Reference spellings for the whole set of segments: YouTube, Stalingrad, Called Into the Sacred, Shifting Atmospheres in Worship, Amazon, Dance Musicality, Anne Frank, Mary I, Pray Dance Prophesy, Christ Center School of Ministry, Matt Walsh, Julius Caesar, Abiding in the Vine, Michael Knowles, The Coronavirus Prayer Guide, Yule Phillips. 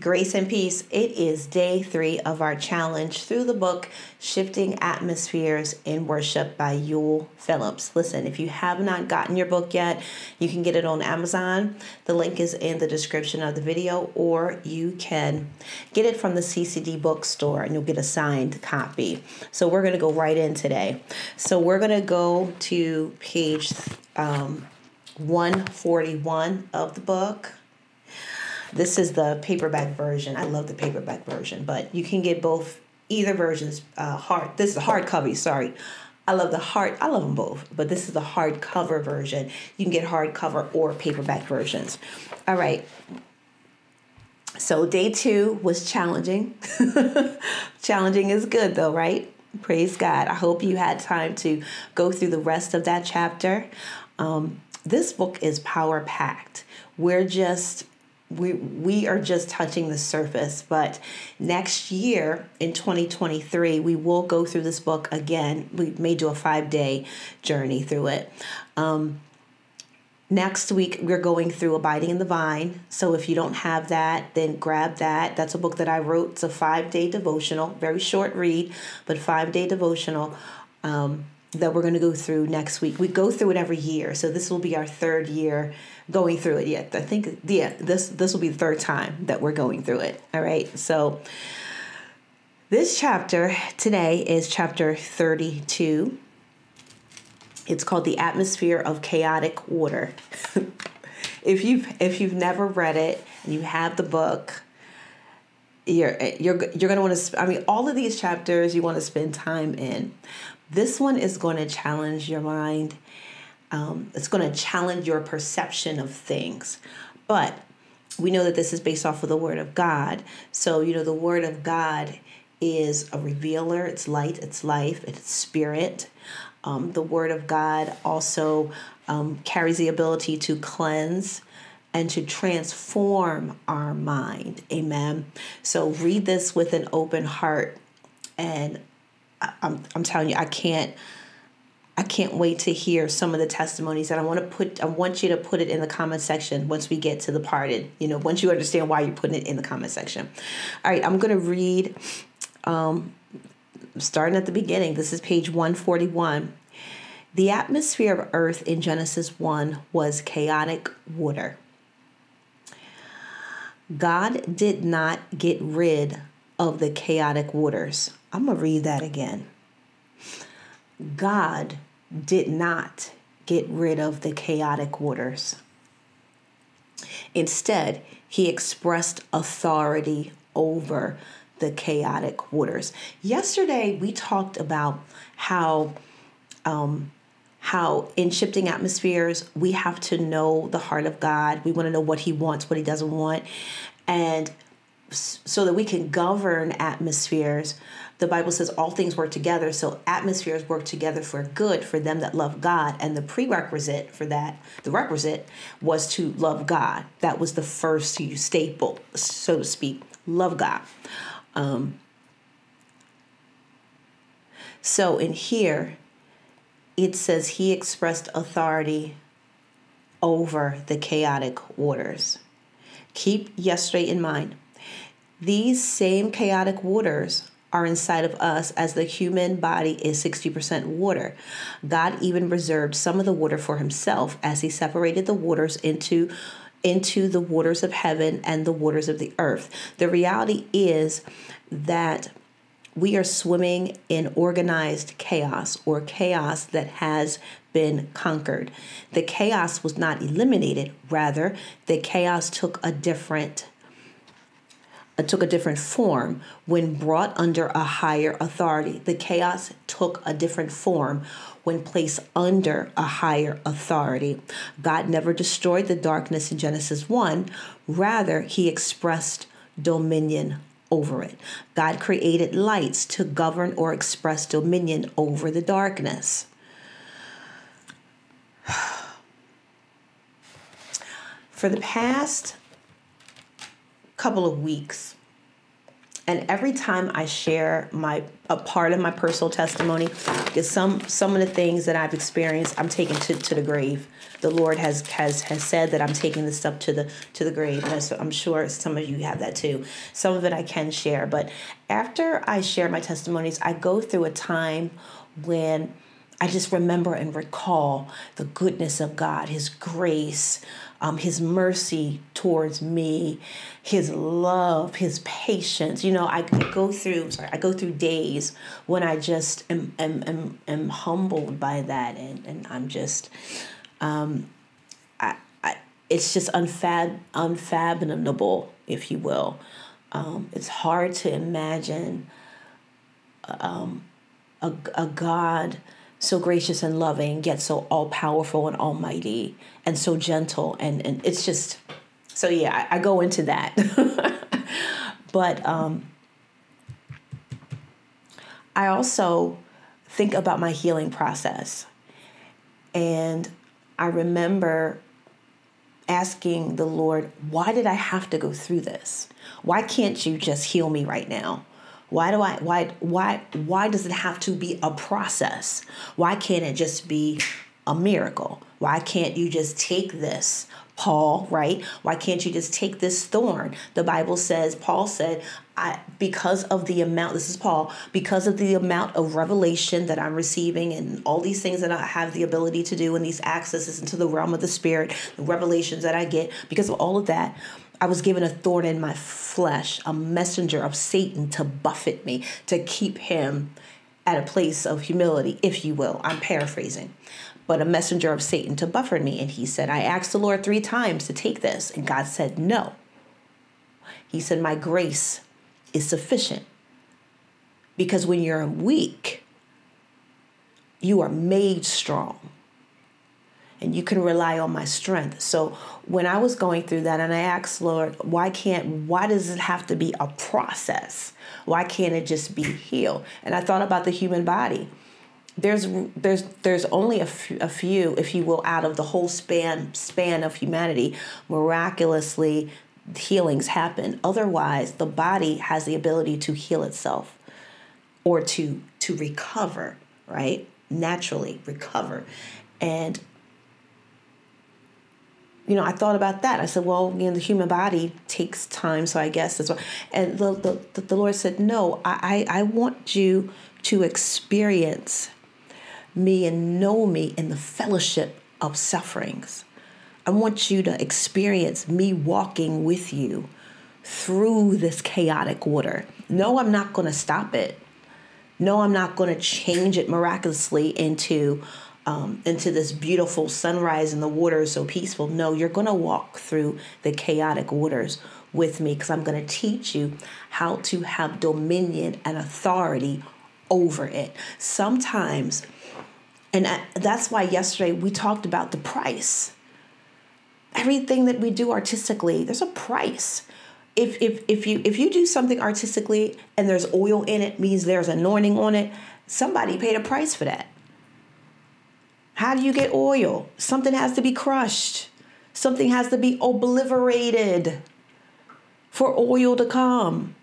Grace and peace. It is day 3 of our challenge through the book Shifting Atmospheres in Worship by Yule Phillips. Listen, if you have not gotten your book yet, you can get it on Amazon. The link is in the description of the video, or you can get it from the CCD bookstore and you'll get a signed copy. So we're going to go right in today. So we're going to go to page 141 of the book. This is the paperback version. I love the paperback version, but you can get both, either versions. This is the hardcover, sorry. I love them both, but this is the hardcover version. You can get hardcover or paperback versions. All right. So day 2 was challenging. Challenging is good though, right? Praise God. I hope you had time to go through the rest of that chapter. This book is power-packed. We are just touching the surface, but next year in 2023, we will go through this book again. We may do a 5-day journey through it. Next week, we're going through Abiding in the Vine. So if you don't have that, then grab that. That's a book that I wrote. It's a 5-day devotional, very short read, but 5-day devotional that we're going to go through next week. We go through it every year. So this will be our 3rd year going through it. Yeah, I think, yeah, this will be the 3rd time that we're going through it. All right. So this chapter today is chapter 32. It's called The Atmosphere of Chaotic Order. If you've never read it and you have the book, you're going to want to, I mean, all of these chapters you want to spend time in. This one is going to challenge your mind. It's going to challenge your perception of things. But we know that this is based off of the Word of God. So, you know, the Word of God is a revealer. It's light, it's life, it's spirit. The Word of God also carries the ability to cleanse and to transform our mind. Amen. So read this with an open heart, and I'm telling you, I can't wait to hear some of the testimonies. And I want you to put it in the comment section once we get to the part, and, you know, once you understand why you're putting it in the comment section. All right, I'm going to read, starting at the beginning. This is page 141. The atmosphere of earth in Genesis 1 was chaotic water. God did not get rid of the chaotic waters. I'm going to read that again. God did not get rid of the chaotic waters. Instead, he expressed authority over the chaotic waters. Yesterday, we talked about how in Shifting Atmospheres, we have to know the heart of God. We want to know what he wants, what he doesn't want. And so that we can govern atmospheres. The Bible says all things work together. So atmospheres work together for good for them that love God. And the prerequisite for that, the requisite, was to love God. That was the first staple, so to speak. Love God. So in here, it says he expressed authority over the chaotic waters. Keep yesterday in mind. These same chaotic waters are inside of us, as the human body is 60% water. God even reserved some of the water for himself as he separated the waters into the waters of heaven and the waters of the earth. The reality is that we are swimming in organized chaos, or chaos that has been conquered. The chaos was not eliminated. Rather, the chaos took a different form when brought under a higher authority. The chaos took a different form when placed under a higher authority. God never destroyed the darkness in Genesis 1. Rather, he expressed dominion over it. God created lights to govern or express dominion over the darkness. For the past couple of weeks, And every time I share a part of my personal testimony, because some of the things that I've experienced, I'm taking to the grave. The Lord has said that I'm taking this stuff to the grave. And I'm sure some of you have that too. Some of it I can share. But after I share my testimonies, I go through a time when I just remember and recall the goodness of God, His grace, His mercy towards me, His love, His patience. You know, I go through days when I just am humbled by that, and I'm just, it's just unfathomable, if you will. It's hard to imagine a God so gracious and loving, yet so all-powerful and almighty, and so gentle. And it's just, so yeah, I go into that. But I also think about my healing process. And I remember asking the Lord, why did I have to go through this? Why can't you just heal me right now? Why does it have to be a process? Why can't it just be a miracle? Why can't you just take this, Paul, right? Why can't you just take this thorn? The Bible says, Paul said, because of the amount of revelation that I'm receiving and all these things that I have the ability to do and these accesses into the realm of the spirit, the revelations that I get, because of all of that, I was given a thorn in my flesh, a messenger of Satan to buffet me, to keep him at a place of humility, if you will. I'm paraphrasing. But a messenger of Satan to buffet me. And he said, I asked the Lord 3 times to take this. And God said, no. He said, my grace is sufficient. Because when you're weak, you are made strong. And you can rely on my strength. So when I was going through that, and I asked Lord, why does it have to be a process? Why can't it just be healed? And I thought about the human body. There's only a few, if you will, out of the whole span of humanity, miraculously healings happen. Otherwise, the body has the ability to heal itself or to recover, right? Naturally recover. And you know, I thought about that. I said, well, you know, the human body takes time, so I guess that's why. And the Lord said, no, I want you to experience me and know me in the fellowship of sufferings. I want you to experience me walking with you through this chaotic water. No, I'm not going to stop it. No, I'm not going to change it miraculously into this beautiful sunrise and the water is so peaceful. No, you're going to walk through the chaotic waters with me because I'm going to teach you how to have dominion and authority over it. Sometimes, and that's why yesterday we talked about the price. Everything that we do artistically, there's a price. If you do something artistically and there's oil in it, means there's anointing on it, somebody paid a price for that. How do you get oil? Something has to be crushed. Something has to be obliterated for oil to come.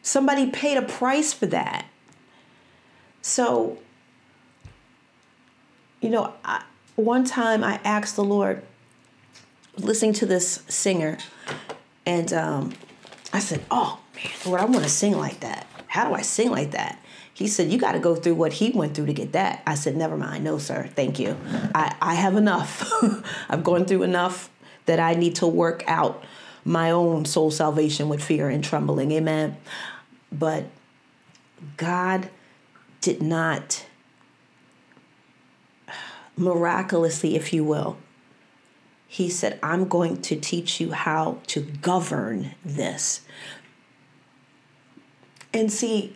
Somebody paid a price for that. So, you know, one time I asked the Lord, listening to this singer, and I said, oh, man, Lord, I want to sing like that. How do I sing like that? He said, you got to go through what he went through to get that. I said, never mind. No, sir. Thank you. I have enough. I've gone through enough that I need to work out my own soul salvation with fear and trembling. Amen. But God did not miraculously, if you will. He said, I'm going to teach you how to govern this. And see,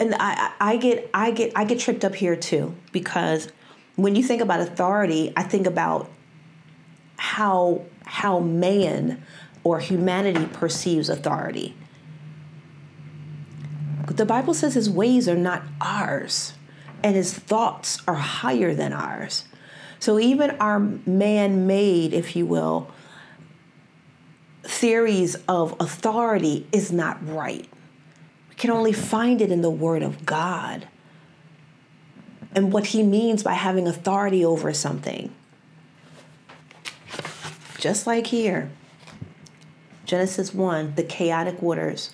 and I get tripped up here too, because when you think about authority, I think about how man or humanity perceives authority. The Bible says His ways are not ours, and His thoughts are higher than ours. So even our man-made, if you will, theories of authority is not right. We can only find it in the Word of God and what He means by having authority over something. Just like here, Genesis 1, the chaotic waters.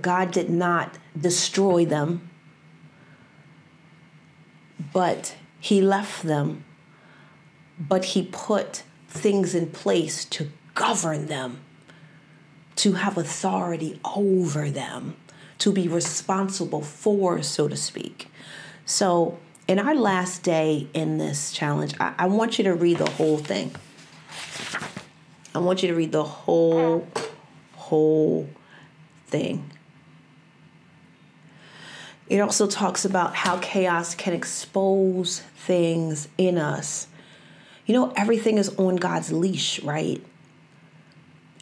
God did not destroy them, but He left them, but He put things in place to govern them, to have authority over them, to be responsible for, so to speak. So in our last day in this challenge, I want you to read the whole thing. I want you to read the whole thing. It also talks about how chaos can expose things in us. You know, everything is on God's leash, right?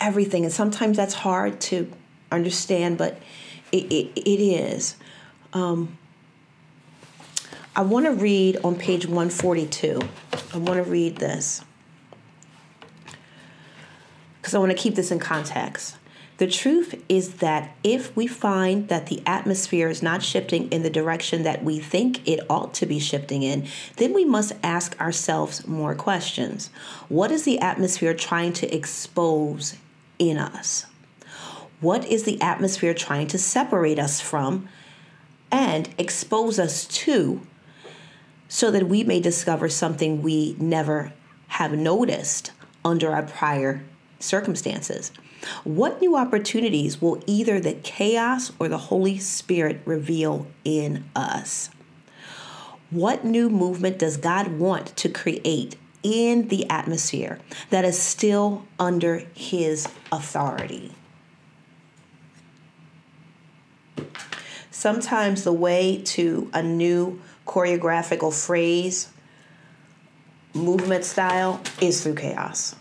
Everything. And sometimes that's hard to understand, but it is. I want to read on page 142. I want to read this because I want to keep this in context. The truth is that if we find that the atmosphere is not shifting in the direction that we think it ought to be shifting in, then we must ask ourselves more questions. What is the atmosphere trying to expose in us? What is the atmosphere trying to separate us from and expose us to, so that we may discover something we never have noticed under our prior circumstances? What new opportunities will either the chaos or the Holy Spirit reveal in us? What new movement does God want to create in the atmosphere that is still under His authority? Sometimes the way to a new choreographic or phrase, movement style, is through chaos.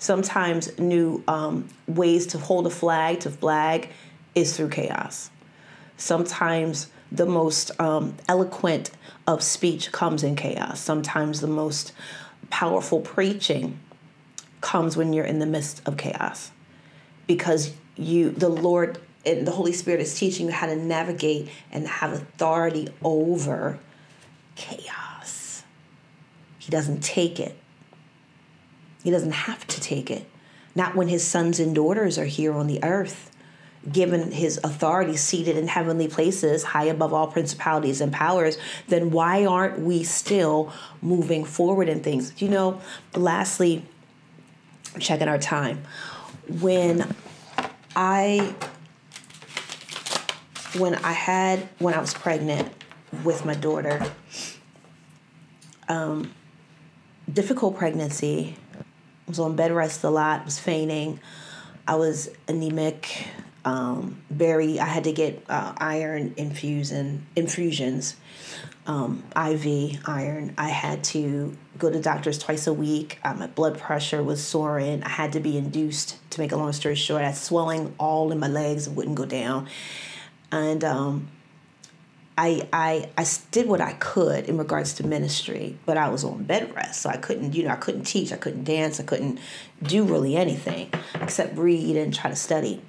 Sometimes new ways to hold a flag, to flag, is through chaos. Sometimes the most eloquent of speech comes in chaos. Sometimes the most powerful preaching comes when you're in the midst of chaos, because the Lord and the Holy Spirit is teaching you how to navigate and have authority over chaos. He doesn't take it. He doesn't have to take it. Not when His sons and daughters are here on the earth, given His authority, seated in heavenly places, high above all principalities and powers. Then why aren't we still moving forward in things? You know, lastly, checking our time. When I was pregnant with my daughter, difficult pregnancy. I was on bed rest a lot, was fainting. I was anemic, I had to get iron infusions, IV iron. I had to go to doctors twice a week. My blood pressure was soaring. I had to be induced, to make a long story short. I had swelling all in my legs and wouldn't go down. And I did what I could in regards to ministry, but I was on bed rest, so I couldn't, I couldn't teach, I couldn't dance, I couldn't do really anything except read and try to study.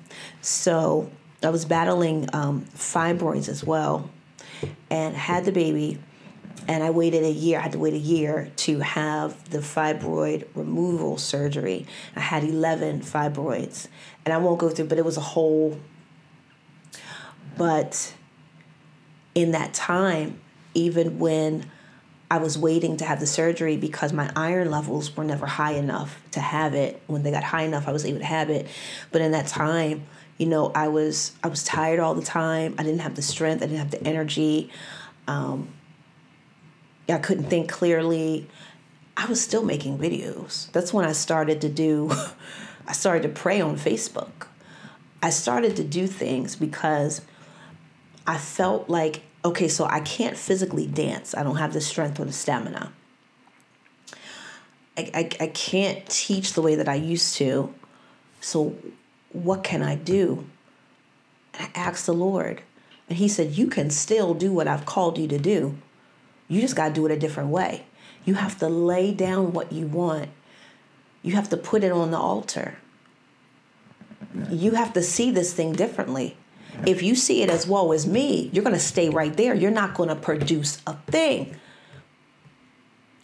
So I was battling fibroids as well, and had the baby, and I waited a year. I had to wait a year to have the fibroid removal surgery. I had 11 fibroids, and I won't go through, but it was a whole. But in that time, even when I was waiting to have the surgery, because my iron levels were never high enough to have it. When they got high enough, I was able to have it. But in that time, I was tired all the time. I didn't have the strength. I didn't have the energy. I couldn't think clearly. I was still making videos. That's when I started to pray on Facebook. I started to do things because I felt like, okay, so I can't physically dance. I don't have the strength or the stamina. I can't teach the way that I used to. So what can I do? And I asked the Lord, and He said, you can still do what I've called you to do. You just got to do it a different way. You have to lay down what you want You have to put it on the altar. You have to see this thing differently. If you see it as woe is me, you're going to stay right there. You're not going to produce a thing.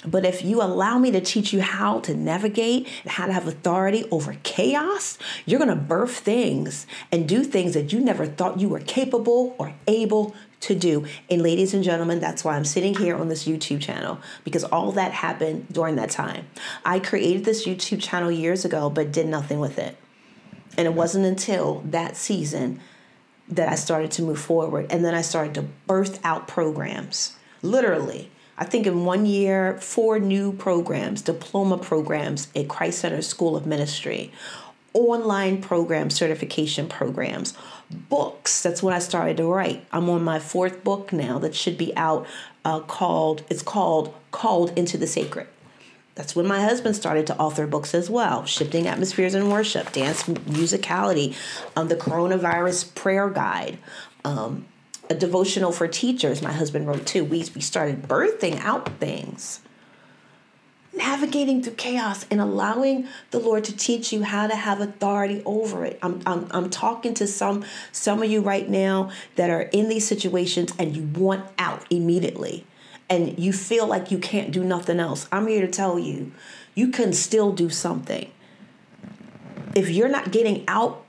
But if you allow me to teach you how to navigate, how to have authority over chaos, you're going to birth things and do things that you never thought you were capable or able to do. And ladies and gentlemen, that's why I'm sitting here on this YouTube channel, because all that happened during that time. I created this YouTube channel years ago, but did nothing with it. And it wasn't until that season that I started to move forward. And then I started to birth out programs, literally. I think in 1 year, 4 new programs, diploma programs at Christ Center School of Ministry, online programs, certification programs, books. That's when I started to write. I'm on my 4th book now that should be out, it's called Called Into the Sacred. That's when my husband started to author books as well. Shifting Atmospheres in Worship, Dance Musicality, The Coronavirus Prayer Guide, a devotional for teachers my husband wrote too. We started birthing out things, navigating through chaos and allowing the Lord to teach you how to have authority over it. I'm talking to some of you right now that are in these situations and you want out immediately. And you feel like you can't do nothing else. I'm here to tell you, you can still do something. If you're not getting out,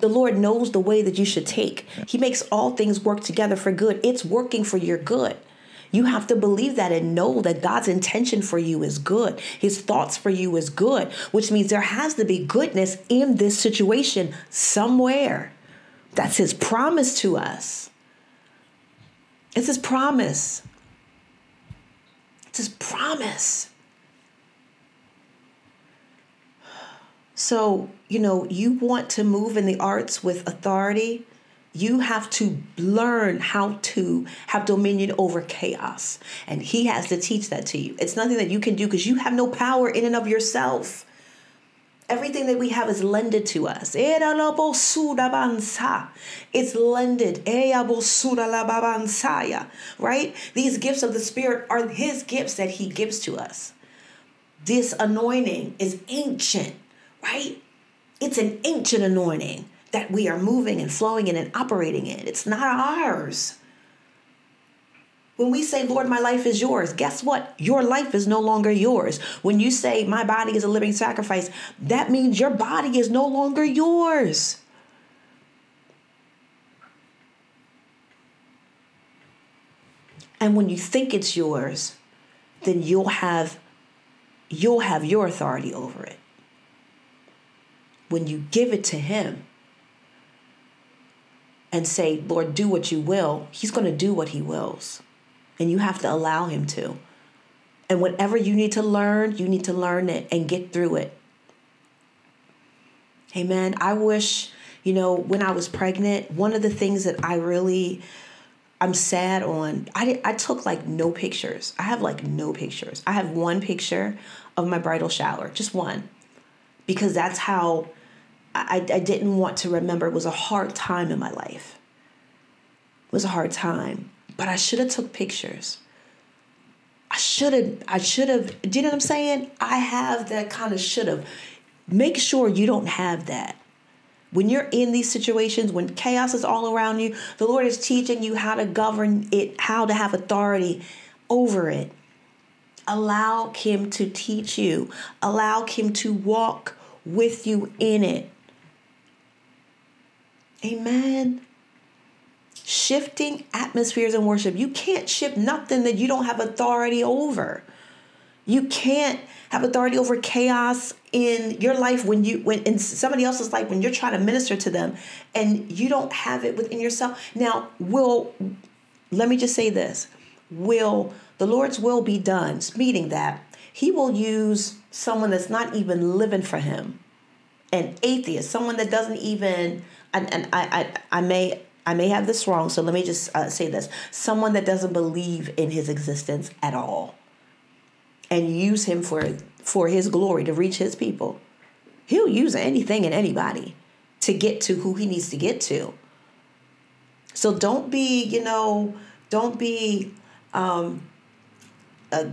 the Lord knows the way that you should take. He makes all things work together for good. It's working for your good. You have to believe that and know that God's intention for you is good. His thoughts for you is good, which means there has to be goodness in this situation somewhere. That's His promise to us. It's His promise. His promise. So, you know, you want to move in the arts with authority. You have to learn how to have dominion over chaos. And He has to teach that to you. It's nothing that you can do because you have no power in and of yourself. Everything that we have is lended to us. It's lended. Right? These gifts of the Spirit are His gifts that He gives to us. This anointing is ancient, right? It's an ancient anointing that we are moving and flowing in and operating in. It's not ours. When we say, Lord, my life is yours, guess what? Your life is no longer yours. When you say, my body is a living sacrifice, that means your body is no longer yours. And when you think it's yours, then you'll have your authority over it. When you give it to Him and say, Lord, do what you will, He's going to do what He wills. And you have to allow Him to. And whatever you need to learn it and get through it. Amen. I wish, you know, when I was pregnant, one of the things that I'm sad on, I took like no pictures. I have like no pictures. I have one picture of my bridal shower, just one, because that's how I didn't want to remember. It was a hard time in my life. It was a hard time. But I should have took pictures. I should have, do you know what I'm saying? I have that kind of should have. Make sure you don't have that. When you're in these situations, when chaos is all around you, the Lord is teaching you how to govern it, how to have authority over it. Allow Him to teach you. Allow Him to walk with you in it. Amen. Shifting atmospheres in worship. You can't shift nothing that you don't have authority over. You can't have authority over chaos in your life when in somebody else's life, when you're trying to minister to them and you don't have it within yourself. Now, let me just say this. The Lord's will be done, meaning that He will use someone that's not even living for Him, an atheist, someone that doesn't even, and I may have this wrong, so let me just say this. Someone that doesn't believe in His existence at all, and use Him for His glory to reach His people. He'll use anything and anybody to get to who He needs to get to. So don't be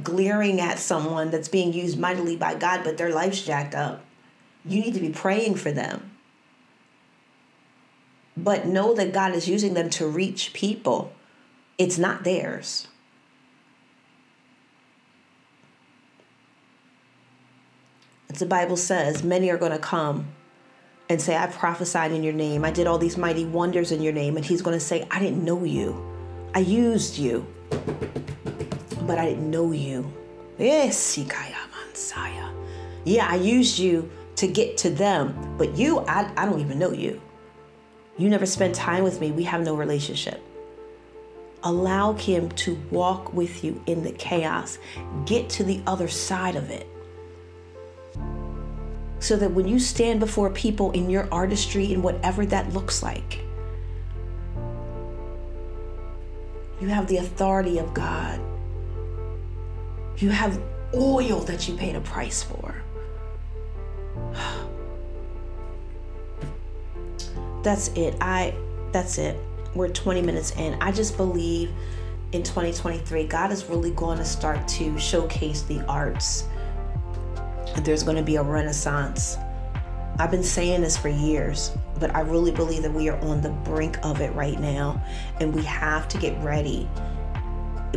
glaring at someone that's being used mightily by God, but their life's jacked up. You need to be praying for them. But know that God is using them to reach people. It's not theirs. As the Bible says, many are going to come and say, I prophesied in your name. I did all these mighty wonders in your name. And he's going to say, I didn't know you. I used you, but I didn't know you. Yes, yeah, I used you to get to them, but you, I don't even know you. You never spend time with me. We have no relationship. Allow him to walk with you in the chaos. Get to the other side of it. So that when you stand before people in your artistry and whatever that looks like, you have the authority of God. You have oil that you paid a price for. That's it. That's it. We're 20 minutes in. I just believe in 2023, God is really going to start to showcase the arts. There's going to be a renaissance. I've been saying this for years, but I really believe that we are on the brink of it right now, and we have to get ready.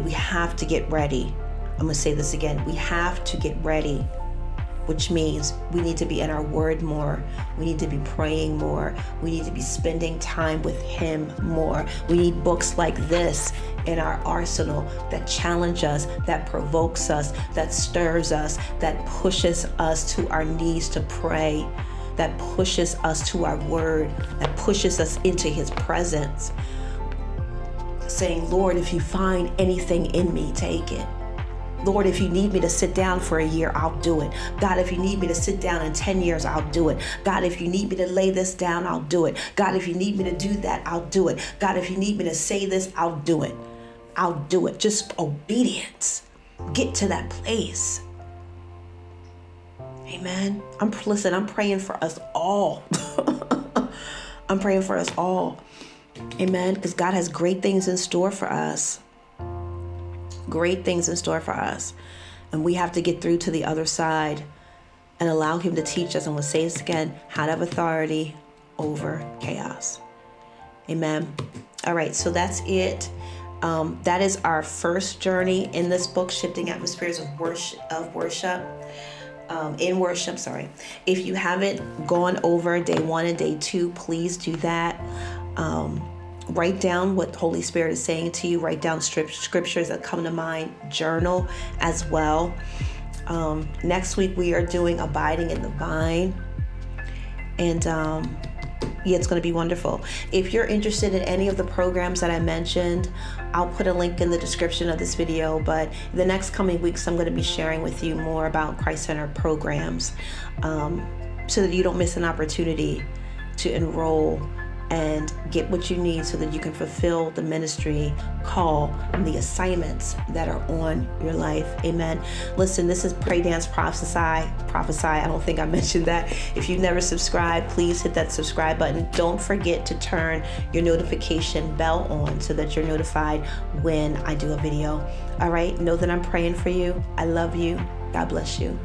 We have to get ready. I'm going to say this again. We have to get ready, which means we need to be in our word more. We need to be praying more. We need to be spending time with him more. We need books like this in our arsenal that challenge us, that provokes us, that stirs us, that pushes us to our knees to pray, that pushes us to our word, that pushes us into his presence, saying, Lord, if you find anything in me, take it. Lord, if you need me to sit down for a year, I'll do it. God, if you need me to sit down in 10 years, I'll do it. God, if you need me to lay this down, I'll do it. God, if you need me to do that, I'll do it. God, if you need me to say this, I'll do it. I'll do it. Just obedience. Get to that place. Amen. Listen, I'm praying for us all. I'm praying for us all. Amen. Because God has great things in store for us. Great things in store for us. And we have to get through to the other side and allow him to teach us. And we'll say this again, how to have authority over chaos. Amen. All right, so that's it. That is our first journey in this book, Shifting Atmospheres of Worship. In worship. If you haven't gone over day one and day two, please do that. Write down what the Holy Spirit is saying to you. Write down scriptures that come to mind. Journal as well. Next week, we are doing Abiding in the Vine. And yeah, it's going to be wonderful. If you're interested in any of the programs that I mentioned, I'll put a link in the description of this video. But the next coming weeks, I'm going to be sharing with you more about Christ Center programs so that you don't miss an opportunity to enroll and get what you need so that you can fulfill the ministry call and the assignments that are on your life. Amen. Listen, this is Pray Dance Prophesy. I don't think I mentioned that. If you've never subscribed, please hit that subscribe button. Don't forget to turn your notification bell on so that you're notified when I do a video. All right. Know that I'm praying for you. I love you. God bless you.